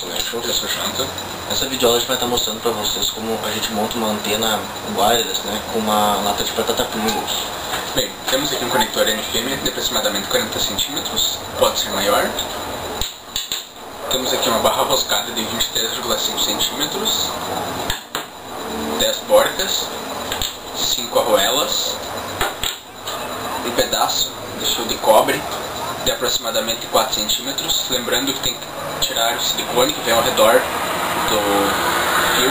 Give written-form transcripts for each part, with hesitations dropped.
Eu sou o Jota. Nessa videoaula a gente vai estar mostrando para vocês como a gente monta uma antena wireless, né, com uma lata de batata Pringles. Bem, temos aqui um conector N-Femea de aproximadamente 40 cm, pode ser maior. Temos aqui uma barra roscada de 23,5 cm, 10 borcas, 5 arruelas, um pedaço de fio de cobre de aproximadamente 4 cm, lembrando que tem que tirar o silicone que vem ao redor do fio,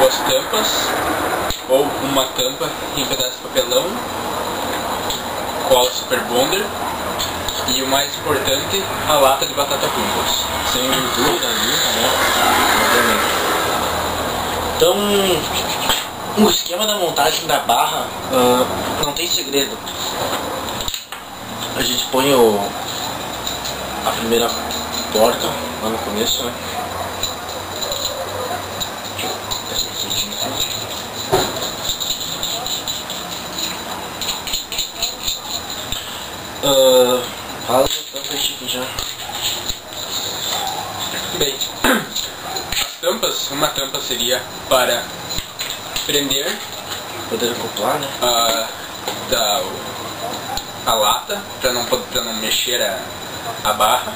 2 tampas ou uma tampa e um pedaço de papelão, cola Super Bonder e o mais importante, a lata de batata Pringles, sem gordura nenhuma. Então, o esquema da montagem da barra não tem segredo. A gente põe a primeira porta lá no começo, né? Fala a tampa aqui já. Bem, as tampas, uma tampa seria para prender, poder acoplar, né? A lata, para não mexer a barra,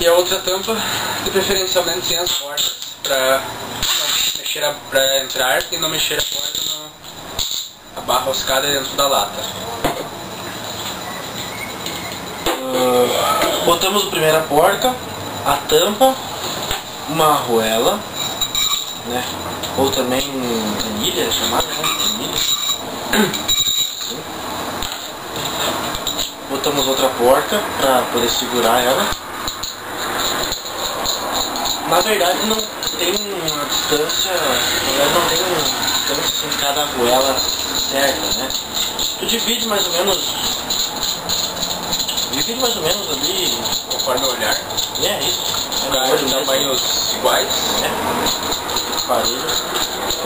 e a outra tampa de preferencialmente sem as bordas, para não mexer para entrar e não mexer a borda a barra roscada dentro da lata. Botamos a primeira porca, a tampa, uma arruela, né, ou também anilha, chamada, né, anilha. Assim. Botamos outra porca para poder segurar ela. Na verdade não tem uma distância, em cada arruela certa, né? Tu divide mais ou menos, ali conforme o olhar. É isso. Os tamanhos iguais. É. Parelhos.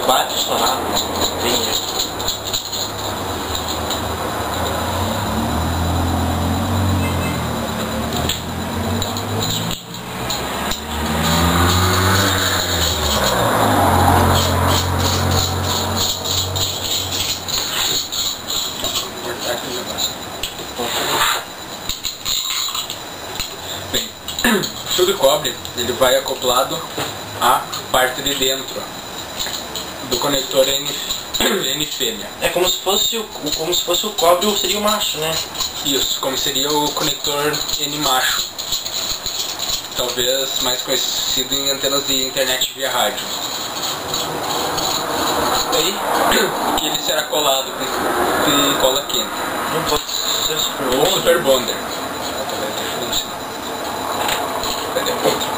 Bate estourado. Bem isso. Bem, o fio de cobre ele vai acoplado à parte de dentro do conector N-Femea. É como se fosse o cobre, ou seria o macho, né? Isso, como seria o conector N-macho, talvez mais conhecido em antenas de internet via rádio. Aí que ele será colado com cola quente. Não pode ser Super Bonder. Ou Super Bonder.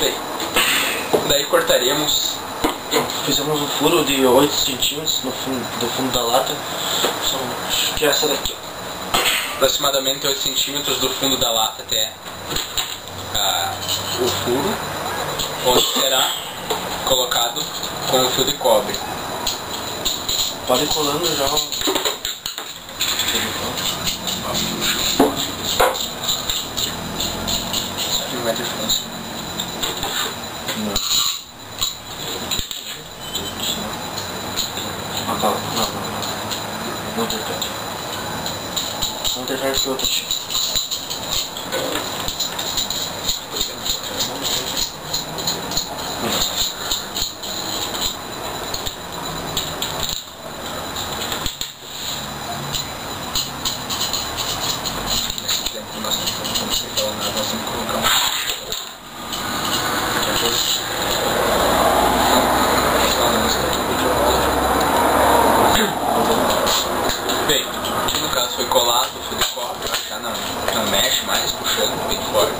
Bem, daí cortaremos. Fizemos um furo de 8 centímetros do fundo da lata. Acho que é essa daqui. Aproximadamente 8 centímetros do fundo da lata até o furo, onde será colocado com o fio de cobre. Pode ir colando já. Não vai ter diferença. Não. Não interfere. Não interfere porque eu tô cheio. Bem, aqui no caso foi colado o fio de cobre, já não mexe mais, puxando bem forte.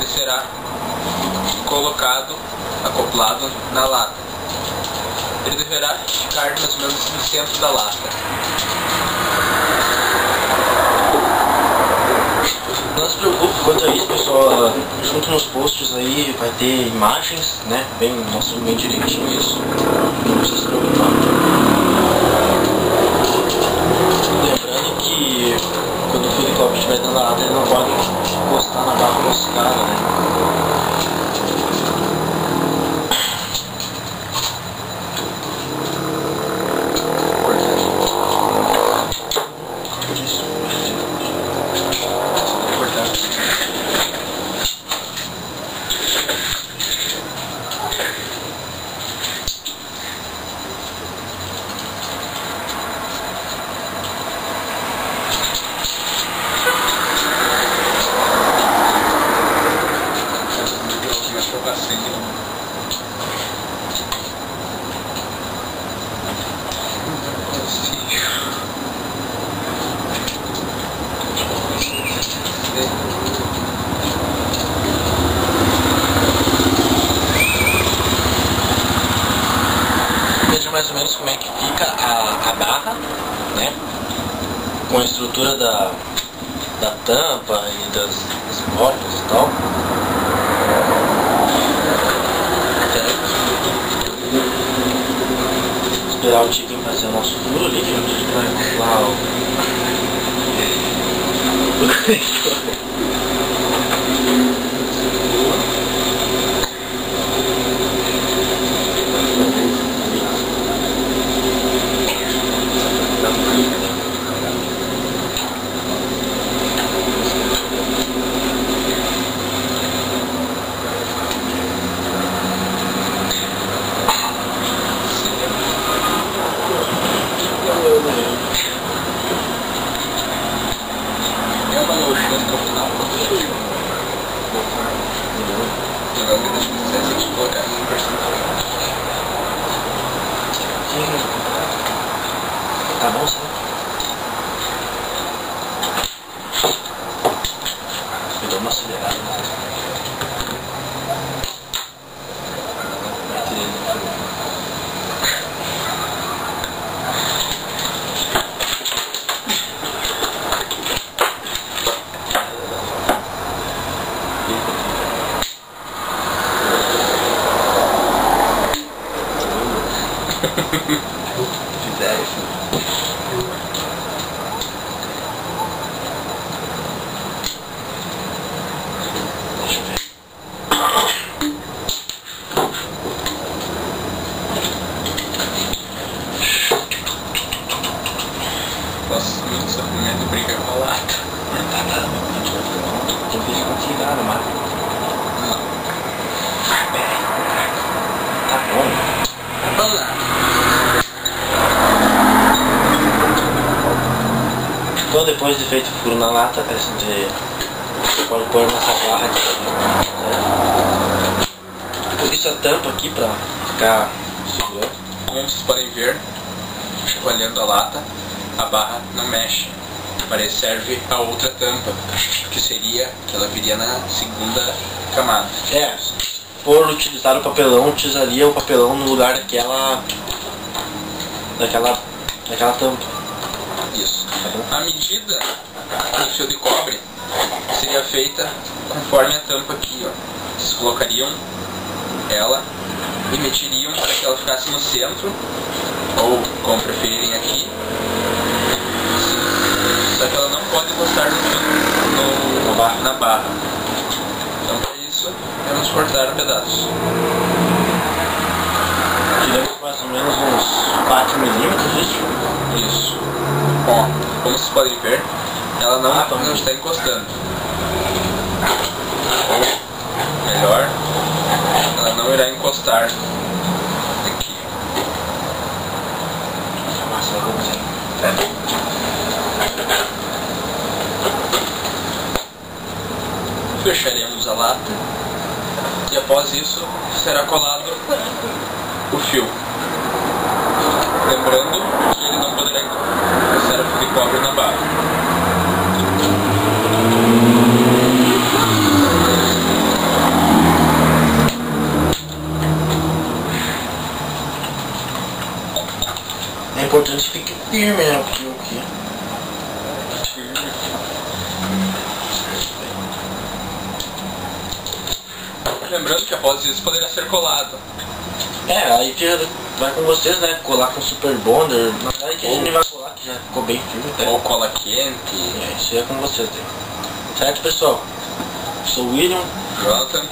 Ele será colocado, acoplado na lata. Ele deverá ficar mais ou menos no centro da lata. Não se preocupe quanto a isso, pessoal. Junto nos posts aí vai ter imagens, né? Bem, mostrando bem direitinho isso. Não precisa se preocupar. Lembrando que quando o fio de cobre mais ou menos como é que fica a barra, né? Com a estrutura da tampa e das bordas e tal. Vou esperar o Tiken fazer o nosso furo ali, que a gente vai pular o conector. Então, depois de feito o furo na lata, assim, você pode pôr nessa barra aqui, né? Por isso a tampa aqui, pra ficar segurando. Como vocês podem ver, chacoalhando a lata, a barra não mexe. Parece serve a outra tampa, que seria, que ela viria na segunda camada. É, por utilizar o papelão, utilizaria o papelão no lugar daquela tampa. Isso. A medida do fio de cobre seria feita conforme a tampa aqui, ó. Vocês colocariam ela e metiriam para que ela ficasse no centro, ou como preferirem aqui. Só que ela não pode encostar na barra. Então, para isso, vamos cortar pedaços. Tiramos mais ou menos uns 4 milímetros disso. Isso. Ó, como vocês podem ver, ela não está encostando. Ou melhor, ela não irá encostar aqui. Fecharemos a lata e após isso será colado o fio. Lembrando que ele não poderá passar o fio de cobre na barra. É importante que fique firme, né? Porque o que? Lembrando que após isso poderá ser colado. É, aí vai com vocês, né? Colar com Super Bonder, na verdade que a gente vai colar, que já ficou bem firme, tá? Ou cola quente. É, isso aí é com vocês, né? Certo, pessoal? Eu sou o William Jota.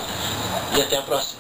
E até a próxima.